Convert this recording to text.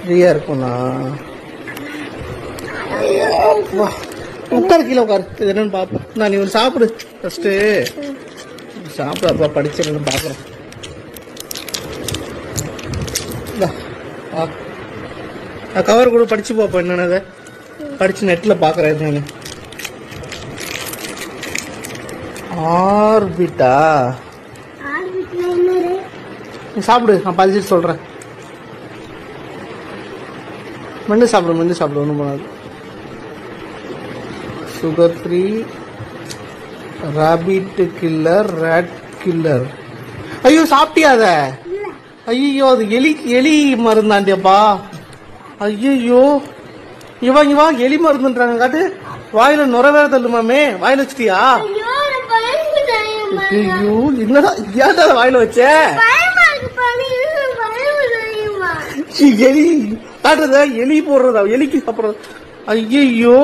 ஃப்ரீயாக இருக்கும்ண்ணா. உட்கார், கீழே உட்கார், இது என்னன்னு பார்ப்போம். நான் நீ ஒன்று சாப்பிடு, ஃபஸ்ட்டு சாப்பிடப்பா, படிச்சிடணும்னு பார்க்குறேன். கவர் கூட படிச்சு பார்ப்போம் என்னென்னதை படித்து நெட்டில் பார்க்குறேன் நான். ஆர்பிட்டா சாப்பிடு, நான் பதிச்சுட்டு சொல்கிறேன். மென்று சாப்பிடும், மென்று சாப்பிடும், ஒன்றும் பண்ணாது. Sugar free, rabbit killer, rat killer. ஐயோ சாப்பிட்டியா அதை? ஐயோ அது எலி, எலி மருந்தாண்டியப்பா. ஐயோ இவன் இவன் எலி மருந்துன்றாங்க. காட்டு வாயில நுர வேற தள்ளுமாமே, வாயில வச்சுட்டியா? ஐயோ என்னடா ஏன்டா வாயில வச்ச? எலி காட்டுறதா, எலி போடுறதா, எலிக்கு சாப்பிட்றதா? ஐயோ